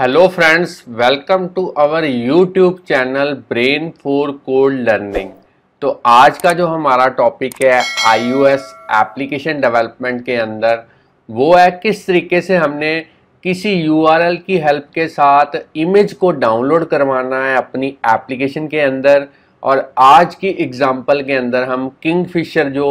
Hello friends, welcome to our YouTube channel Brain4Code learning. तो आज का जो हमारा टॉपिक है iOS एप्लीकेशन डेवलपमेंट के अंदर, वो है किस तरीके से हमने किसी URL की हेल्प के साथ इमेज को डाउनलोड करवाना है अपनी एप्लीकेशन के अंदर। और आज की एग्जांपल के अंदर हम किंगफिशर जो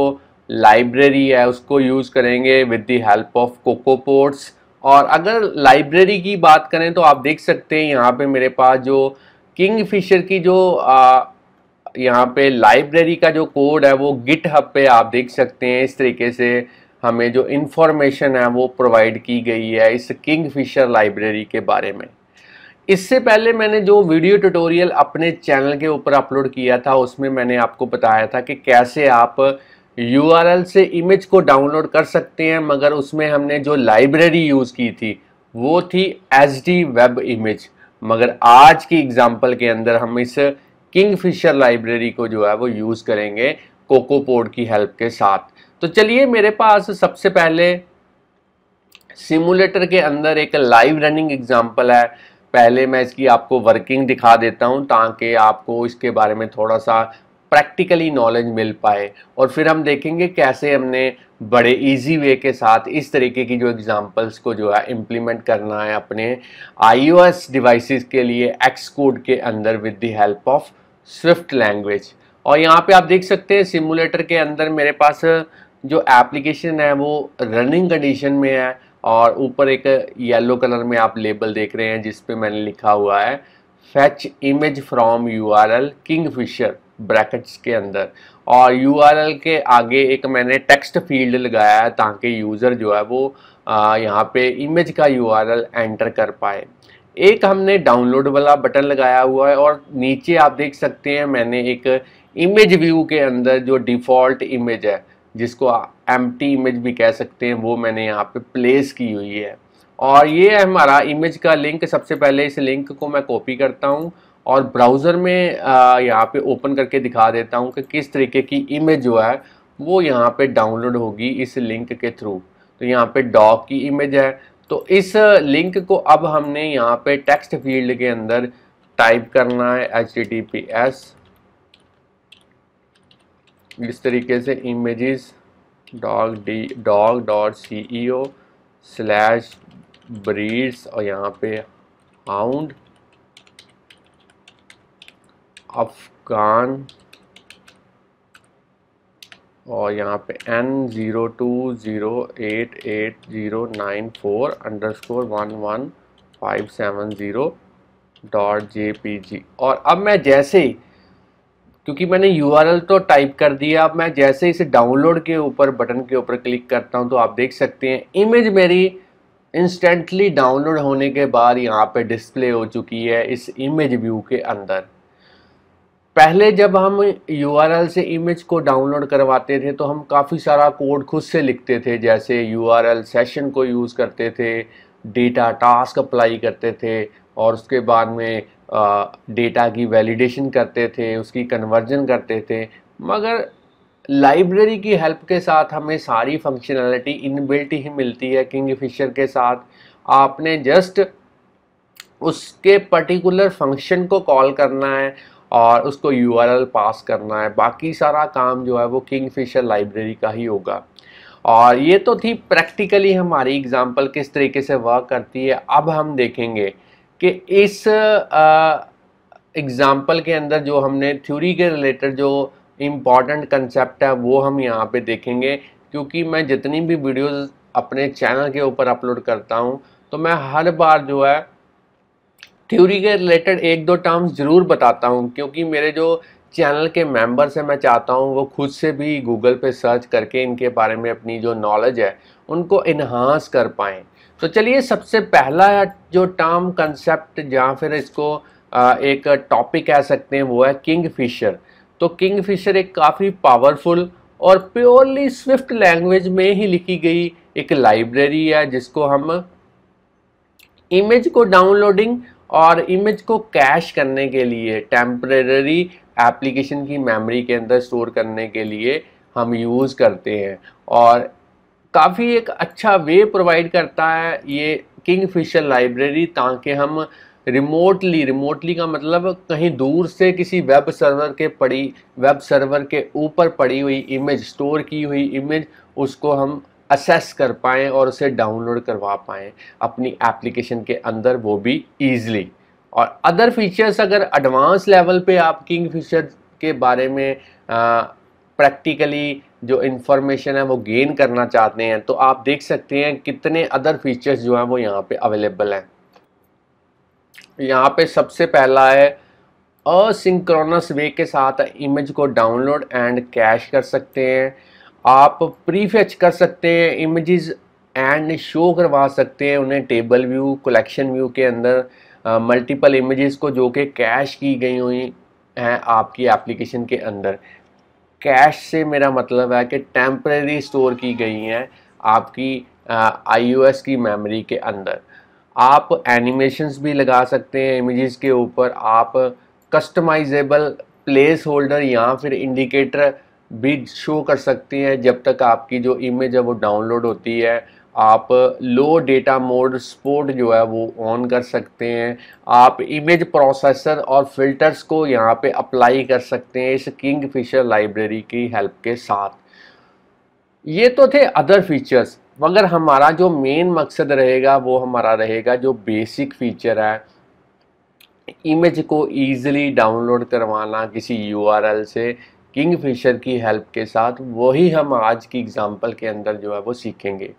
लाइब्रेरी है उसको यूज़ करेंगे with the help of CocoaPods. और अगर लाइब्रेरी की बात करें तो आप देख सकते हैं यहाँ पे मेरे पास जो किंगफिशर की जो यहाँ पे लाइब्रेरी का जो कोड है वो गिटहब पे आप देख सकते हैं। इस तरीके से हमें जो इन्फॉर्मेशन है वो प्रोवाइड की गई है इस किंगफिशर लाइब्रेरी के बारे में। इससे पहले मैंने जो वीडियो ट्यूटोरियल अपने चैनल के ऊपर अपलोड किया था उसमें मैंने आपको बताया था कि कैसे आप URL से इमेज को डाउनलोड कर सकते हैं, मगर उसमें हमने जो लाइब्रेरी यूज़ की थी वो थी SD वेब इमेज। मगर आज की एग्जांपल के अंदर हम इस किंगफिशर लाइब्रेरी को जो है वो यूज़ करेंगे कोकोपोड की हेल्प के साथ। तो चलिए, मेरे पास सबसे पहले सिमुलेटर के अंदर एक लाइव रनिंग एग्जांपल है। पहले मैं इसकी आपको वर्किंग दिखा देता हूँ ताकि आपको इसके बारे में थोड़ा सा प्रैक्टिकली नॉलेज मिल पाए, और फिर हम देखेंगे कैसे हमने बड़े इजी वे के साथ इस तरीके की जो एग्जांपल्स को जो है इम्प्लीमेंट करना है अपने iOS डिवाइसेस के लिए Xcode के अंदर with the help of Swift language. और यहाँ पे आप देख सकते हैं सिमुलेटर के अंदर मेरे पास जो एप्लीकेशन है वो रनिंग कंडीशन में है, और ऊपर एक येलो कलर में आप लेबल देख रहे हैं जिसपे मैंने लिखा हुआ है fetch image from URL Kingfisher brackets के अंदर। और URL के आगे एक मैंने टेक्स्ट फील्ड लगाया है ताकि यूज़र जो है वो यहाँ पे इमेज का URL एंटर कर पाए। एक हमने डाउनलोड वाला बटन लगाया हुआ है, और नीचे आप देख सकते हैं मैंने एक इमेज व्यू के अंदर जो डिफ़ॉल्ट इमेज है जिसको एम्प्टी इमेज भी कह सकते हैं वो मैंने यहाँ पे प्लेस की हुई है। और ये है हमारा इमेज का लिंक। सबसे पहले इस लिंक को मैं कॉपी करता हूँ और ब्राउज़र में यहाँ पे ओपन करके दिखा देता हूँ कि किस तरीके की इमेज जो है वो यहाँ पे डाउनलोड होगी इस लिंक के थ्रू। तो यहाँ पे डॉग की इमेज है, तो इस लिंक को अब हमने यहाँ पे टेक्स्ट फील्ड के अंदर टाइप करना है HTTPS इस तरीके से images.dog.co/breeds और यहाँ पे hound अफगान और यहाँ पे n020880941_1157.jpg। और अब मैं जैसे ही, क्योंकि मैंने URL तो टाइप कर दिया, अब मैं जैसे इसे डाउनलोड के ऊपर बटन के ऊपर क्लिक करता हूँ तो आप देख सकते हैं इमेज मेरी इंस्टेंटली डाउनलोड होने के बाद यहाँ पे डिस्प्ले हो चुकी है इस इमेज व्यू के अंदर। पहले जब हम URL से इमेज को डाउनलोड करवाते थे तो हम काफ़ी सारा कोड खुद से लिखते थे, जैसे URLSession को यूज़ करते थे, डेटा टास्क अप्लाई करते थे, और उसके बाद में डेटा की वैलिडेशन करते थे, उसकी कन्वर्जन करते थे। मगर लाइब्रेरी की हेल्प के साथ हमें सारी फंक्शनलिटी इनबिल्ट ही मिलती है किंगफिशर के साथ। आपने जस्ट उसके पर्टिकुलर फंक्शन को कॉल करना है और उसको URL पास करना है, बाकी सारा काम जो है वो किंगफिशर लाइब्रेरी का ही होगा। और ये तो थी प्रैक्टिकली हमारी एग्जांपल किस तरीके से वर्क करती है। अब हम देखेंगे कि इस एग्जांपल के अंदर जो हमने थ्योरी के रिलेटेड जो इम्पॉर्टेंट कंसेप्ट है वो हम यहाँ पे देखेंगे, क्योंकि मैं जितनी भी वीडियोज़ अपने चैनल के ऊपर अपलोड करता हूँ तो मैं हर बार जो है थ्योरी के रिलेटेड एक दो टर्म्स ज़रूर बताता हूँ, क्योंकि मेरे जो चैनल के मेंबर्स हैं मैं चाहता हूँ वो खुद से भी गूगल पे सर्च करके इनके बारे में अपनी जो नॉलेज है उनको इन्हांस कर पाएँ। तो चलिए, सबसे पहला जो टर्म कंसेप्ट या फिर इसको एक टॉपिक कह सकते हैं वो है किंगफिशर। तो किंगफिशर एक काफ़ी पावरफुल और प्योरली स्विफ्ट लैंग्वेज में ही लिखी गई एक लाइब्रेरी है जिसको हम इमेज को डाउनलोडिंग और इमेज को कैश करने के लिए, टेम्परेरी एप्लीकेशन की मेमोरी के अंदर स्टोर करने के लिए हम यूज़ करते हैं। और काफ़ी एक अच्छा वे प्रोवाइड करता है ये किंगफिशर लाइब्रेरी, ताकि हम रिमोटली का मतलब कहीं दूर से किसी वेब सर्वर के ऊपर पड़ी हुई इमेज, स्टोर की हुई इमेज, उसको हम एक्सेस कर पाएँ और उसे डाउनलोड करवा पाएँ अपनी एप्लीकेशन के अंदर, वो भी ईजिली। और अदर फीचर्स, अगर एडवांस लेवल पे आप किंगफिशर के बारे में प्रैक्टिकली जो इन्फॉर्मेशन है वो गेन करना चाहते हैं, तो आप देख सकते हैं कितने अदर फीचर्स जो हैं वो यहाँ पे अवेलेबल हैं। यहाँ पे सबसे पहला है असिंक्रोनस वे के साथ इमेज को डाउनलोड एंड कैश कर सकते हैं आप, प्रीफेच कर सकते हैं इमेजेस एंड शो करवा सकते हैं उन्हें टेबल व्यू, कलेक्शन व्यू के अंदर मल्टीपल इमेजेस को जो कि कैश की गई हुई हैं आपकी एप्लीकेशन के अंदर। कैश से मेरा मतलब है कि टेम्परेरी स्टोर की गई हैं आपकी iOS की मेमोरी के अंदर। आप एनिमेशंस भी लगा सकते हैं इमेजेस के ऊपर, आप कस्टमाइजेबल प्लेस होल्डर या फिर इंडिकेटर भी शो कर सकते हैं जब तक आपकी जो इमेज है वो डाउनलोड होती है। आप लो डेटा मोड सपोर्ट जो है वो ऑन कर सकते हैं। आप इमेज प्रोसेसर और फिल्टर्स को यहाँ पे अप्लाई कर सकते हैं इस किंगफिशर लाइब्रेरी की हेल्प के साथ। ये तो थे अदर फीचर्स, मगर हमारा जो मेन मकसद रहेगा वो हमारा रहेगा जो बेसिक फीचर है, इमेज को ईजिली डाउनलोड करवाना किसी URL से किंगफिशर की हेल्प के साथ, वही हम आज की एग्ज़ाम्पल के अंदर जो है वो सीखेंगे।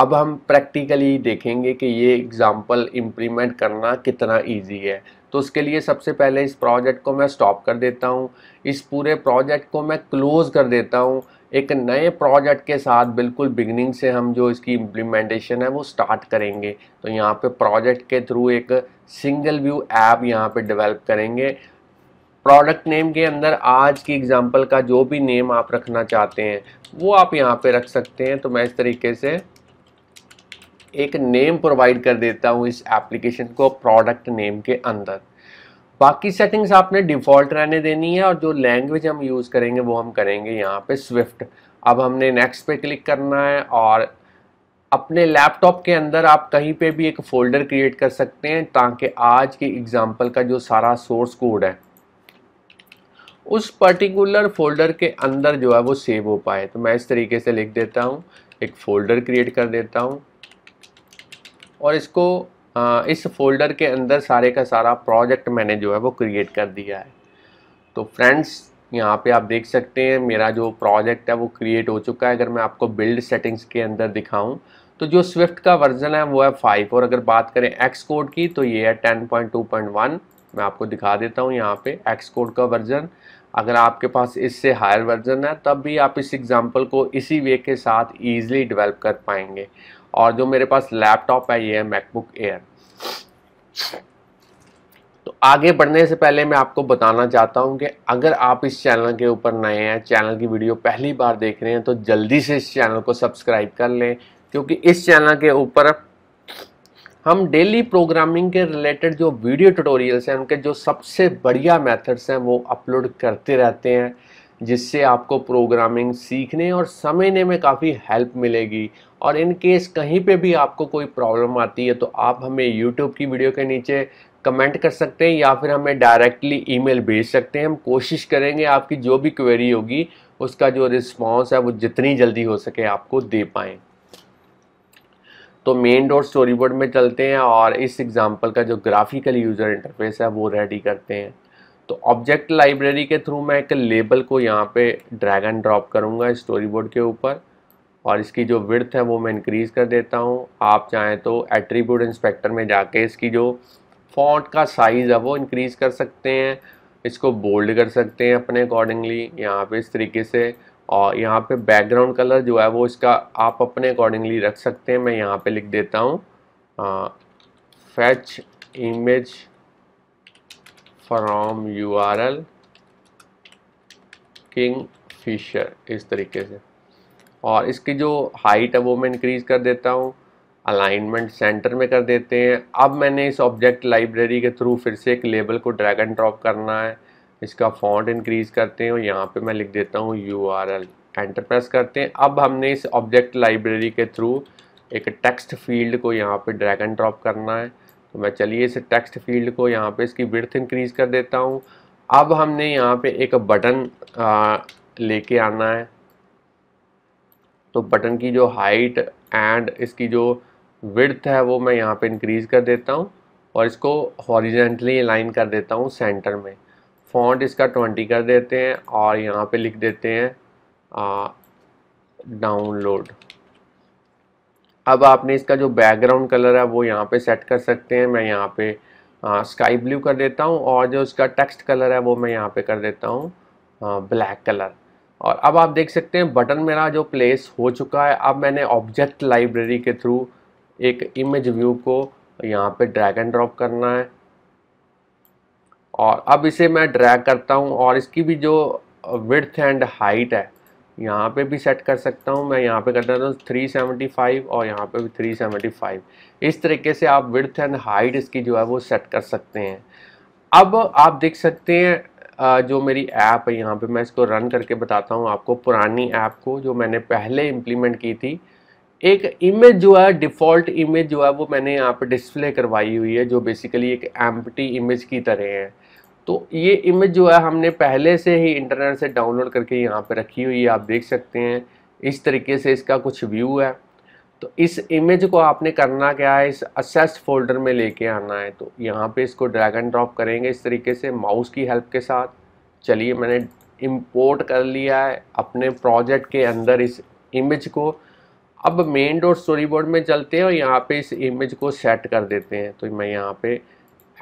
अब हम प्रैक्टिकली देखेंगे कि ये एग्ज़ाम्पल इम्प्लीमेंट करना कितना इजी है। तो उसके लिए सबसे पहले इस प्रोजेक्ट को मैं स्टॉप कर देता हूँ, इस पूरे प्रोजेक्ट को मैं क्लोज़ कर देता हूँ। एक नए प्रोजेक्ट के साथ बिल्कुल बिगनिंग से हम जो इसकी इम्प्लीमेंटेशन है वो स्टार्ट करेंगे। तो यहाँ पे प्रोजेक्ट के थ्रू एक सिंगल व्यू ऐप यहाँ पे डेवलप करेंगे। प्रोडक्ट नेम के अंदर आज की एग्ज़ाम्पल का जो भी नेम आप रखना चाहते हैं वो आप यहाँ पे रख सकते हैं। तो मैं इस तरीके से एक नेम प्रोवाइड कर देता हूँ इस एप्लीकेशन को प्रोडक्ट नेम के अंदर। बाकी सेटिंग्स आपने डिफ़ॉल्ट रहने देनी है और जो लैंग्वेज हम यूज़ करेंगे वो हम करेंगे यहाँ पे स्विफ्ट। अब हमने नेक्स्ट पे क्लिक करना है और अपने लैपटॉप के अंदर आप कहीं पे भी एक फ़ोल्डर क्रिएट कर सकते हैं, ताकि आज की एग्ज़ाम्पल का जो सारा सोर्स कोड है उस पर्टिकुलर फ़ोल्डर के अंदर जो है वो सेव हो पाए। तो मैं इस तरीके से लिख देता हूँ, एक फ़ोल्डर क्रिएट कर देता हूँ और इसको इस फोल्डर के अंदर सारे का सारा प्रोजेक्ट मैंने जो है वो क्रिएट कर दिया है। तो फ्रेंड्स यहाँ पे आप देख सकते हैं मेरा जो प्रोजेक्ट है वो क्रिएट हो चुका है। अगर मैं आपको बिल्ड सेटिंग्स के अंदर दिखाऊँ तो जो स्विफ्ट का वर्जन है वो है 5 और अगर बात करें एक्सकोड की तो ये है 10.2.1। मैं आपको दिखा देता हूँ यहाँ पे एक्सकोड का वर्जन। अगर आपके पास इससे हायर वर्जन है तब भी आप इस एग्ज़ाम्पल को इसी वे के साथ ईजिली डेवलप कर पाएंगे। और जो मेरे पास लैपटॉप है ये है मैकबुक एयर। तो आगे बढ़ने से पहले मैं आपको बताना चाहता हूँ कि अगर आप इस चैनल के ऊपर नए हैं, चैनल की वीडियो पहली बार देख रहे हैं, तो जल्दी से इस चैनल को सब्सक्राइब कर लें, क्योंकि इस चैनल के ऊपर हम डेली प्रोग्रामिंग के रिलेटेड जो वीडियो ट्यूटोरियल्स हैं उनके जो सबसे बढ़िया मेथड्स हैं वो अपलोड करते रहते हैं, जिससे आपको प्रोग्रामिंग सीखने और समझने में काफ़ी हेल्प मिलेगी। और इन केस कहीं पे भी आपको कोई प्रॉब्लम आती है तो आप हमें YouTube की वीडियो के नीचे कमेंट कर सकते हैं या फिर हमें डायरेक्टली ईमेल भेज सकते हैं। हम कोशिश करेंगे आपकी जो भी क्वेरी होगी उसका जो रिस्पॉन्स है वो जितनी जल्दी हो सके आपको दे पाएँ। तो मेन डॉट स्टोरीबोर्ड में चलते हैं और इस एग्ज़ाम्पल का जो ग्राफिकल यूज़र इंटरफेस है वो रेडी करते हैं। तो ऑब्जेक्ट लाइब्रेरी के थ्रू मैं एक लेबल को यहाँ पे ड्रैग एंड ड्रॉप करूँगा स्टोरीबोर्ड के ऊपर और इसकी जो विड्थ है वो मैं इंक्रीज़ कर देता हूँ। आप चाहें तो एट्रीब्यूट इंस्पेक्टर में जाके इसकी जो फॉन्ट का साइज़ है वो इंक्रीज़ कर सकते हैं, इसको बोल्ड कर सकते हैं अपने अकॉर्डिंगली यहाँ पे इस तरीके से। और यहाँ पे बैकग्राउंड कलर जो है वो इसका आप अपने अकॉर्डिंगली रख सकते हैं। मैं यहाँ पे लिख देता हूँ fetch image from URL Kingfisher इस तरीके से। और इसकी जो हाइट है वो मैं इंक्रीज़ कर देता हूँ, अलाइनमेंट सेंटर में कर देते हैं। अब मैंने इस ऑब्जेक्ट लाइब्रेरी के थ्रू फिर से एक लेबल को ड्रैग एंड ड्रॉप करना है, इसका फॉन्ट इंक्रीज़ करते हैं और यहाँ पे मैं लिख देता हूँ URL, एंटर प्रेस करते हैं। अब हमने इस ऑब्जेक्ट लाइब्रेरी के थ्रू एक टेक्स्ट फील्ड को यहाँ पे ड्रैग एंड ड्रॉप करना है। तो मैं चलिए इस टेक्स्ट फील्ड को यहाँ पे इसकी विड्थ इंक्रीज कर देता हूँ। अब हमने यहाँ पे एक बटन लेके आना है, तो बटन की जो हाइट एंड इसकी जो विड्थ है वो मैं यहाँ पे इंक्रीज कर देता हूँ और इसको हॉरिजेंटली अलाइन कर देता हूँ सेंटर में। फॉन्ट इसका 20 कर देते हैं और यहाँ पे लिख देते हैं डाउनलोड। अब आपने इसका जो बैकग्राउंड कलर है वो यहाँ पे सेट कर सकते हैं। मैं यहाँ पे स्काई ब्लू कर देता हूँ और जो इसका टेक्स्ट कलर है वो मैं यहाँ पे कर देता हूँ ब्लैक कलर। और अब आप देख सकते हैं बटन मेरा जो प्लेस हो चुका है। अब मैंने ऑब्जेक्ट लाइब्रेरी के थ्रू एक इमेज व्यू को यहाँ पे ड्रैग एंड ड्रॉप करना है और अब इसे मैं ड्रैग करता हूँ और इसकी भी जो विड्थ एंड हाइट है यहाँ पे भी सेट कर सकता हूँ। मैं यहाँ पे कर देता हूँ 375 और यहाँ पे भी 375। इस तरीके से आप विड्थ एंड हाइट इसकी जो है वो सेट कर सकते हैं। अब आप देख सकते हैं जो मेरी ऐप है, यहाँ पे मैं इसको रन करके बताता हूँ आपको पुरानी ऐप को जो मैंने पहले इम्प्लीमेंट की थी। एक इमेज जो है डिफ़ॉल्ट इमेज जो है वो मैंने यहाँ पे डिस्प्ले करवाई हुई है जो बेसिकली एक एम्प्टी इमेज की तरह है। तो ये इमेज जो है हमने पहले से ही इंटरनेट से डाउनलोड करके यहाँ पे रखी हुई है। आप देख सकते हैं इस तरीके से इसका कुछ व्यू है। तो इस इमेज को आपने करना क्या है, इस असेस फोल्डर में लेके आना है। तो यहाँ पे इसको ड्रैग एंड ड्रॉप करेंगे इस तरीके से माउस की हेल्प के साथ। चलिए मैंने इम्पोर्ट कर लिया है अपने प्रोजेक्ट के अंदर इस इमेज को। अब मेन डॉट स्टोरी बोर्ड में चलते हैं और यहाँ पे इस इमेज को सेट कर देते हैं। तो मैं यहाँ पे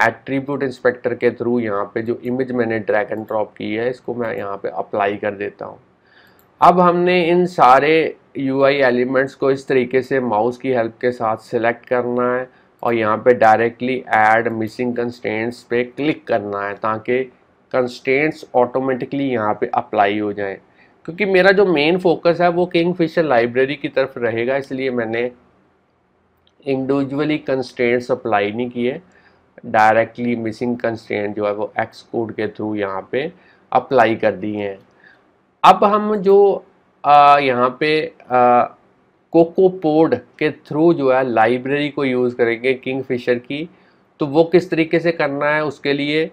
एट्रीब्यूट इंस्पेक्टर के थ्रू यहाँ पे जो इमेज मैंने ड्रैग एंड ड्रॉप की है इसको मैं यहाँ पे अप्लाई कर देता हूँ। अब हमने इन सारे यूआई एलिमेंट्स को इस तरीके से माउस की हेल्प के साथ सिलेक्ट करना है और यहाँ पे डायरेक्टली ऐड मिसिंग कंस्ट्रेंट्स पे क्लिक करना है ताकि कंस्ट्रेंट्स ऑटोमेटिकली यहाँ पे अप्लाई हो जाएँ। क्योंकि मेरा जो मेन फोकस है वो किंगफिशर लाइब्रेरी की तरफ रहेगा, इसलिए मैंने इंडिविजुअली कंस्ट्रेंट्स अप्लाई नहीं किए। डायरेक्टली मिसिंग कंस्ट्रेंट जो है वो एक्सकोड के थ्रू यहाँ पे अप्लाई कर दिए हैं। अब हम जो यहाँ पे कोकोपोड के थ्रू जो है लाइब्रेरी को यूज़ करेंगे किंगफिशर की, तो वो किस तरीके से करना है उसके लिए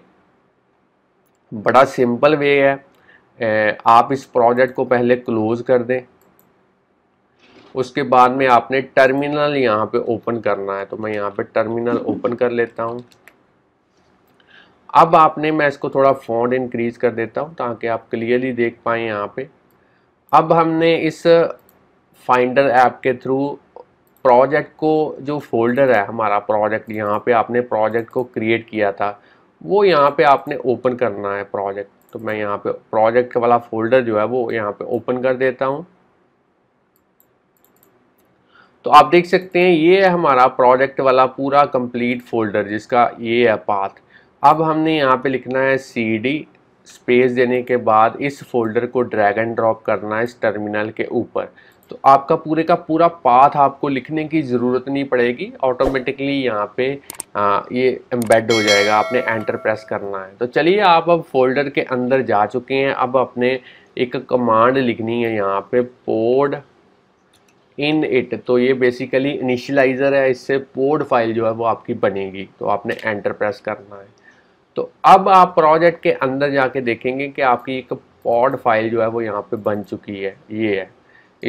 बड़ा सिंपल वे है। आप इस प्रोजेक्ट को पहले क्लोज कर दें, उसके बाद में आपने टर्मिनल यहाँ पे ओपन करना है। तो मैं यहाँ पे टर्मिनल ओपन कर लेता हूँ। अब आपने मैं इसको थोड़ा फॉन्ट इंक्रीज कर देता हूँ ताकि आप क्लियरली देख पाएँ यहाँ पे। अब हमने इस फाइंडर ऐप के थ्रू प्रोजेक्ट को जो फोल्डर है हमारा प्रोजेक्ट, यहाँ पे आपने प्रोजेक्ट को क्रिएट किया था वो यहाँ पे आपने ओपन करना है प्रोजेक्ट। तो मैं यहाँ पे प्रोजेक्ट वाला फोल्डर जो है वो यहाँ पे ओपन कर देता हूँ। तो आप देख सकते हैं ये है हमारा प्रोजेक्ट वाला पूरा कंप्लीट फोल्डर जिसका ये है पाथ। अब हमने यहाँ पे लिखना है cd स्पेस देने के बाद इस फोल्डर को ड्रैग एंड ड्रॉप करना है इस टर्मिनल के ऊपर। तो आपका पूरे का पूरा पाथ आपको लिखने की ज़रूरत नहीं पड़ेगी, ऑटोमेटिकली यहाँ पे ये एम्बेड हो जाएगा, आपने एंटर प्रेस करना है। तो चलिए आप अब फोल्डर के अंदर जा चुके हैं। अब आपने एक कमांड लिखनी है यहाँ पे पोड इन इट। तो ये बेसिकली इनिशियलाइज़र है, इससे पोड फाइल जो है वो आपकी बनेगी। तो आपने एंटर प्रेस करना है। तो अब आप प्रोजेक्ट के अंदर जाके देखेंगे कि आपकी एक पॉड फाइल जो है वो यहाँ पे बन चुकी है, ये है।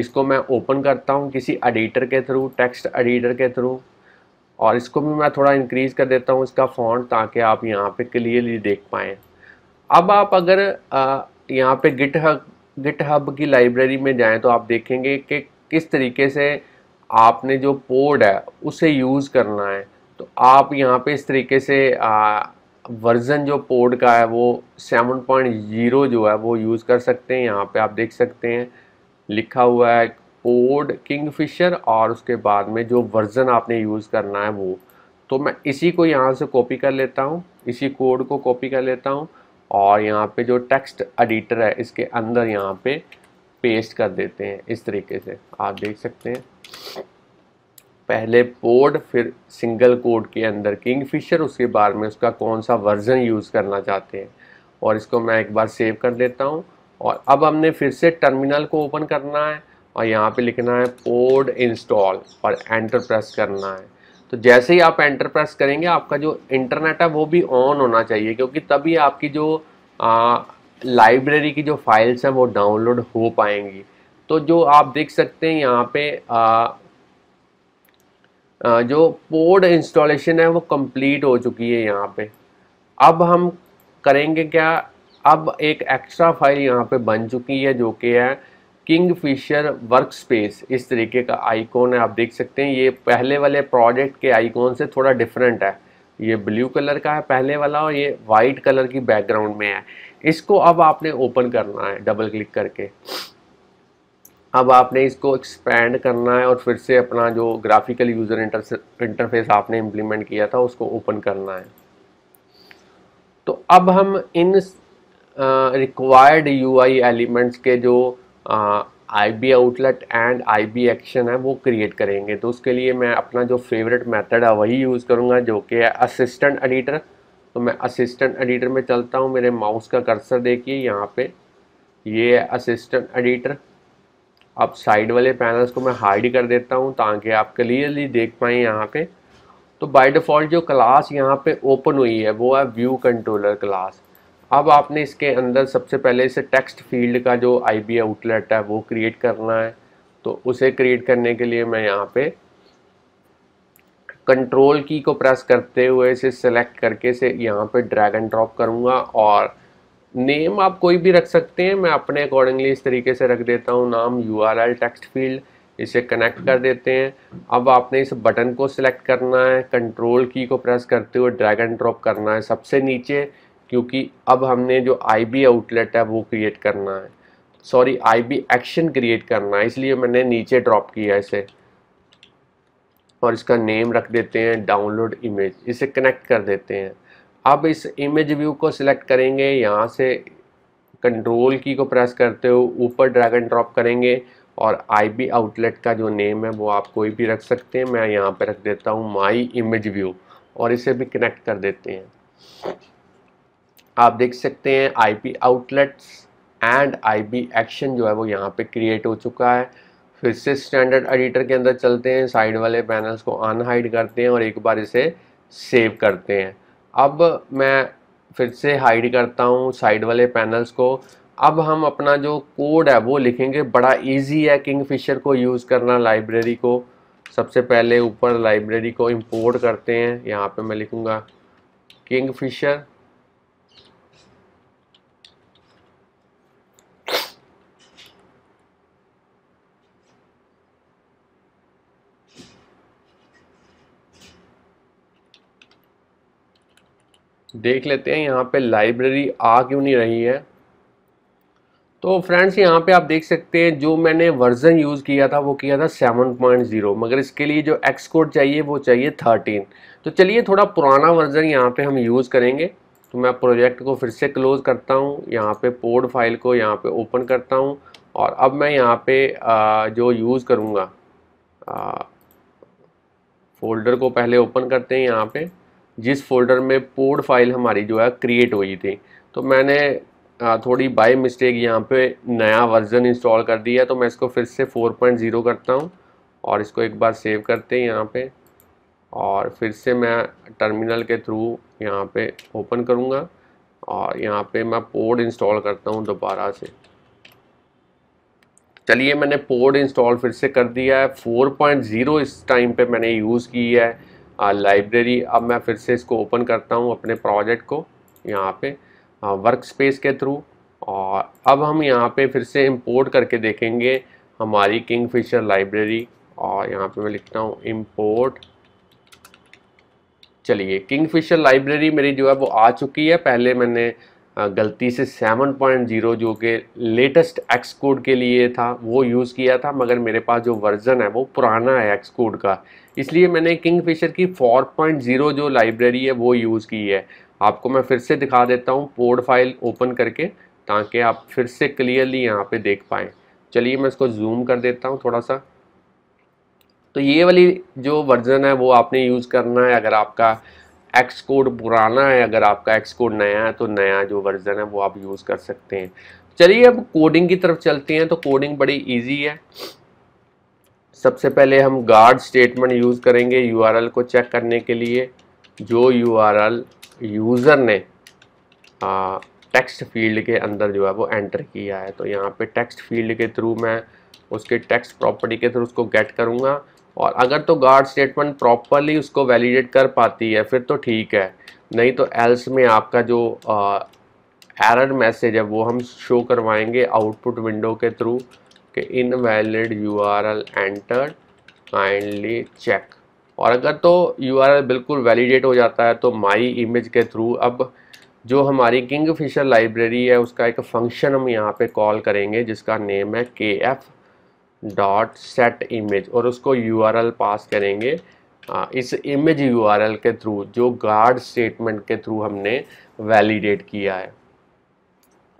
इसको मैं ओपन करता हूँ किसी एडिटर के थ्रू, टेक्स्ट एडिटर के थ्रू, और इसको भी मैं थोड़ा इंक्रीज़ कर देता हूँ इसका फॉन्ट ताकि आप यहाँ पे क्लियरली देख पाएँ। अब आप अगर यहाँ पे गिटहब की लाइब्रेरी में जाएँ तो आप देखेंगे कि किस तरीके से आपने जो पोड है उसे यूज़ करना है। तो आप यहाँ पे इस तरीके से वर्ज़न जो पोड का है वो 7.0 जो है वो यूज़ कर सकते हैं। यहाँ पे आप देख सकते हैं लिखा हुआ है पोड किंगफिशर और उसके बाद में जो वर्ज़न आपने यूज़ करना है वो। तो मैं इसी को यहाँ से कॉपी कर लेता हूँ, इसी कोड को कॉपी कर लेता हूँ और यहाँ पे जो टेक्स्ट एडिटर है इसके अंदर यहाँ पे पेस्ट कर देते हैं इस तरीके से। आप देख सकते हैं पहले पोड, फिर सिंगल कोड के अंदर किंगफिशर, उसके बाद में उसका कौन सा वर्ज़न यूज़ करना चाहते हैं। और इसको मैं एक बार सेव कर देता हूँ और अब हमने फिर से टर्मिनल को ओपन करना है और यहाँ पे लिखना है पोड इंस्टॉल और एंटर प्रेस करना है। तो जैसे ही आप एंटर प्रेस करेंगे आपका जो इंटरनेट है वो भी ऑन होना चाहिए, क्योंकि तभी आपकी जो लाइब्रेरी की जो फाइल्स हैं वो डाउनलोड हो पाएंगी। तो जो आप देख सकते हैं यहाँ पे जो पोड इंस्टॉलेशन है वो कंप्लीट हो चुकी है। यहाँ पे अब हम करेंगे क्या, अब एक एक्स्ट्रा फाइल यहाँ पे बन चुकी है जो कि है किंगफिशर वर्कस्पेस। इस तरीके का आइकॉन है, आप देख सकते हैं ये पहले वाले प्रोजेक्ट के आइकॉन से थोड़ा डिफरेंट है। ये ब्लू कलर का है पहले वाला और ये वाइट कलर की बैकग्राउंड में है। इसको अब आपने ओपन करना है डबल क्लिक करके। अब आपने इसको एक्सपेंड करना है और फिर से अपना जो ग्राफिकल यूज़र इंटरफेस आपने इम्प्लीमेंट किया था उसको ओपन करना है। तो अब हम इन रिक्वायर्ड यूआई एलिमेंट्स के जो IB outlet and IB action है वो क्रिएट करेंगे। तो उसके लिए मैं अपना जो फेवरेट मेथड है वही यूज़ करूँगा जो कि है असिस्टेंट एडिटर। तो मैं असिस्टेंट एडिटर में चलता हूँ। मेरे माउस का कर्सर देखिए यहाँ पे, ये है असिस्टेंट एडिटर। अब साइड वाले पैनल्स को मैं हाइड कर देता हूँ ताकि आप क्लियरली देख पाएँ यहाँ पे। तो बाय डिफ़ॉल्ट जो क्लास यहाँ पे ओपन हुई है वो है व्यू कंट्रोलर क्लास। अब आपने इसके अंदर सबसे पहले इसे टेक्स्ट फील्ड का जो IB आउटलेट है वो क्रिएट करना है। तो उसे क्रिएट करने के लिए मैं यहाँ पे कंट्रोल की को प्रेस करते हुए इसे सेलेक्ट करके से यहाँ पे ड्रैग एंड ड्रॉप करूँगा। और नेम आप कोई भी रख सकते हैं, मैं अपने अकॉर्डिंगली इस तरीके से रख देता हूँ। नाम URL टेक्स्ट फील्ड, इसे कनेक्ट कर देते हैं। अब आपने इस बटन को सिलेक्ट करना है, कंट्रोल की को प्रेस करते हुए ड्रैग एंड ड्रॉप करना है सबसे नीचे, क्योंकि अब हमने जो IB आउटलेट है वो क्रिएट करना है, सॉरी IB एक्शन क्रिएट करना है, इसलिए मैंने नीचे ड्रॉप किया इसे। और इसका नेम रख देते हैं डाउनलोड इमेज, इसे कनेक्ट कर देते हैं। अब इस इमेज व्यू को सिलेक्ट करेंगे, यहाँ से कंट्रोल की को प्रेस करते हुए ऊपर ड्रैग एंड ड्रॉप करेंगे। और IB आउटलेट का जो नेम है वो आप कोई भी रख सकते हैं, मैं यहाँ पे रख देता हूँ माई इमेज व्यू और इसे भी कनेक्ट कर देते हैं। आप देख सकते हैं IB outlets and IB action जो है वो यहाँ पे क्रिएट हो चुका है। फिर से स्टैंडर्ड एडिटर के अंदर चलते हैं, साइड वाले पैनल्स को अनहाइड करते हैं और एक बार इसे सेव करते हैं। अब मैं फिर से हाइड करता हूँ साइड वाले पैनल्स को। अब हम अपना जो कोड है वो लिखेंगे। बड़ा इजी है किंगफिशर को यूज़ करना, लाइब्रेरी को। सबसे पहले ऊपर लाइब्रेरी को इंपोर्ट करते हैं। यहाँ पे मैं लिखूँगा किंगफिशर देख लेते हैं यहाँ पे लाइब्रेरी आ क्यों नहीं रही है। तो फ्रेंड्स यहाँ पे आप देख सकते हैं जो मैंने वर्जन यूज़ किया था वो किया था 7.0, मगर इसके लिए जो एक्स कोड चाहिए वो चाहिए 13। तो चलिए थोड़ा पुराना वर्जन यहाँ पे हम यूज़ करेंगे। तो मैं प्रोजेक्ट को फिर से क्लोज करता हूँ, यहाँ पे पोड फाइल को यहाँ पे ओपन करता हूँ। और अब मैं यहाँ पे जो यूज़ करूँगा, फोल्डर को पहले ओपन करते हैं यहाँ पे, जिस फोल्डर में पोड फाइल हमारी जो है क्रिएट हुई थी। तो मैंने थोड़ी बाय मिस्टेक यहाँ पे नया वर्जन इंस्टॉल कर दिया। तो मैं इसको फिर से 4.0 करता हूँ और इसको एक बार सेव करते हैं यहाँ पे। और फिर से मैं टर्मिनल के थ्रू यहाँ पे ओपन करूँगा और यहाँ पे मैं पोड इंस्टॉल करता हूँ दोबारा से। चलिए मैंने पोड इंस्टॉल फिर से कर दिया है। 4.0 इस टाइम पर मैंने यूज़ की है लाइब्रेरी। अब मैं फिर से इसको ओपन करता हूँ अपने प्रोजेक्ट को यहाँ पे वर्क स्पेस के थ्रू। और अब हम यहाँ पे फिर से इंपोर्ट करके देखेंगे हमारी किंगफिशर लाइब्रेरी। और यहाँ पे मैं लिखता हूँ इंपोर्ट। चलिए किंगफिशर लाइब्रेरी मेरी जो है वो आ चुकी है। पहले मैंने गलती से 7.0 जो कि लेटेस्ट एक्स कोड के लिए था वो यूज़ किया था, मगर मेरे पास जो वर्ज़न है वो पुराना है एक्स कोड का, इसलिए मैंने किंगफिशर की 4.0 जो लाइब्रेरी है वो यूज़ की है। आपको मैं फिर से दिखा देता हूँ पोड फाइल ओपन करके, ताकि आप फिर से क्लियरली यहाँ पे देख पाएँ। चलिए मैं इसको जूम कर देता हूँ थोड़ा सा। तो ये वाली जो वर्ज़न है वो आपने यूज़ करना है। अगर आपका एक्स कोड पुराना है, अगर आपका एक्स कोड नया है तो नया जो वर्ज़न है वो आप यूज़ कर सकते हैं। चलिए अब कोडिंग की तरफ चलते हैं। तो कोडिंग बड़ी ईजी है। सबसे पहले हम गार्ड स्टेटमेंट यूज़ करेंगे यूआरएल को चेक करने के लिए। जो यूआरएल यूज़र ने टेक्स्ट फील्ड के अंदर जो है वो एंटर किया है, तो यहाँ पे टेक्स्ट फील्ड के थ्रू मैं उसके टेक्स्ट प्रॉपर्टी के थ्रू उसको गेट करूँगा। और अगर तो गार्ड स्टेटमेंट प्रॉपरली उसको वैलिडेट कर पाती है फिर तो ठीक है, नहीं तो एल्स में आपका जो एरर मैसेज है वो हम शो करवाएंगे आउटपुट विंडो के थ्रू कि invalid URL entered kindly check. और अगर तो यूआरएल बिल्कुल वैलिडेट हो जाता है तो माई इमेज के थ्रू अब जो हमारी किंगफिशर लाइब्रेरी है उसका एक फंक्शन हम यहाँ पे कॉल करेंगे जिसका नेम है KF.setImage और उसको यूआरएल पास करेंगे इस इमेज यूआरएल के थ्रू जो गार्ड स्टेटमेंट के थ्रू हमने वैलिडेट किया है।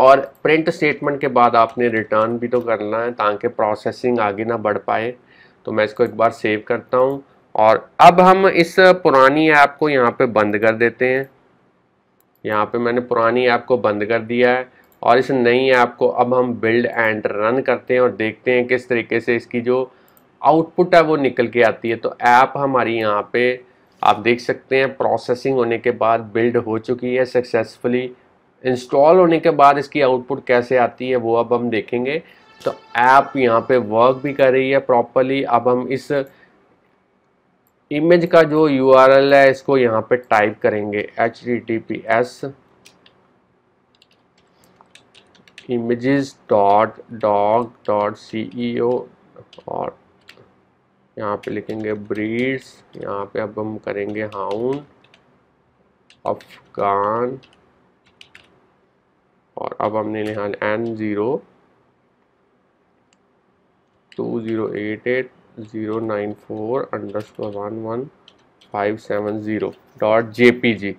और प्रिंट स्टेटमेंट के बाद आपने रिटर्न भी तो करना है ताकि प्रोसेसिंग आगे ना बढ़ पाए। तो मैं इसको एक बार सेव करता हूँ और अब हम इस पुरानी ऐप को यहाँ पे बंद कर देते हैं। यहाँ पे मैंने पुरानी ऐप को बंद कर दिया है और इस नई ऐप को अब हम बिल्ड एंड रन करते हैं और देखते हैं किस तरीके से इसकी जो आउटपुट है वो निकल के आती है। तो ऐप हमारी यहाँ पे आप देख सकते हैं प्रोसेसिंग होने के बाद बिल्ड हो चुकी है सक्सेसफुली। इंस्टॉल होने के बाद इसकी आउटपुट कैसे आती है वो अब हम देखेंगे। तो ऐप यहाँ पे वर्क भी कर रही है प्रॉपरली। अब हम इस इमेज का जो यूआरएल है इसको यहाँ पे टाइप करेंगे https images.dog.ceo और यहाँ पे लिखेंगे breeds, यहाँ पे अब हम करेंगे hound अफगान और अब हमने यहाँ N0 2088 094_11570.jpg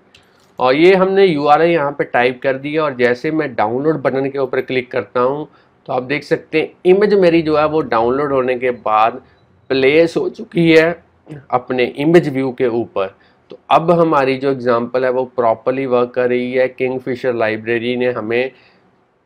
और ये हमने URL यहाँ पे टाइप कर दिया। और जैसे मैं डाउनलोड बटन के ऊपर क्लिक करता हूँ तो आप देख सकते हैं इमेज मेरी जो है वो डाउनलोड होने के बाद प्लेस हो चुकी है अपने इमेज व्यू के ऊपर। तो अब हमारी जो एग्ज़ाम्पल है वो प्रॉपरली वर्क कर रही है। किंगफिशर लाइब्रेरी ने हमें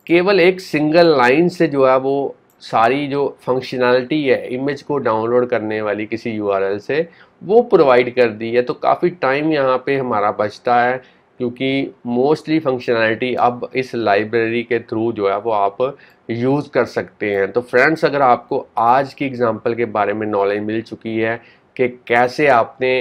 केवल एक सिंगल लाइन से जो है वो सारी जो फंक्शनैलिटी है इमेज को डाउनलोड करने वाली किसी यूआरएल से वो प्रोवाइड कर दी है। तो काफ़ी टाइम यहाँ पे हमारा बचता है क्योंकि मोस्टली फंक्शनैलिटी अब इस लाइब्रेरी के थ्रू जो है वो आप यूज़ कर सकते हैं। तो फ्रेंड्स, अगर आपको आज की एग्ज़ाम्पल के बारे में नॉलेज मिल चुकी है कि कैसे आपने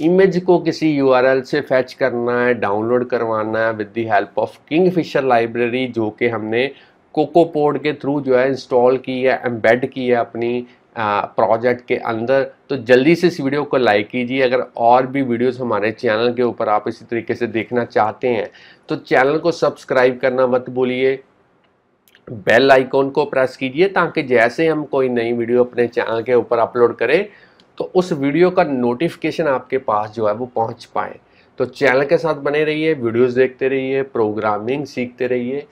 इमेज को किसी यूआरएल से फैच करना है, डाउनलोड करवाना है with the help of Kingfisher library जो कि हमने कोकोपोड के थ्रू जो है इंस्टॉल की है, एम्बेड की है अपनी प्रोजेक्ट के अंदर। तो जल्दी से इस वीडियो को लाइक कीजिए। अगर और भी वीडियोस हमारे चैनल के ऊपर आप इसी तरीके से देखना चाहते हैं तो चैनल को सब्सक्राइब करना मत भूलिए, बेल आइकॉन को प्रेस कीजिए ताकि जैसे हम कोई नई वीडियो अपने चैनल के ऊपर अपलोड करें तो उस वीडियो का नोटिफिकेशन आपके पास जो है वो पहुंच पाए। तो चैनल के साथ बने रहिए, वीडियोस देखते रहिए, प्रोग्रामिंग सीखते रहिए।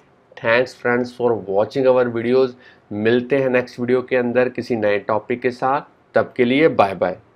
Thanks friends for watching our videos. मिलते हैं नेक्स्ट वीडियो के अंदर किसी नए टॉपिक के साथ। तब के लिए बाय बाय।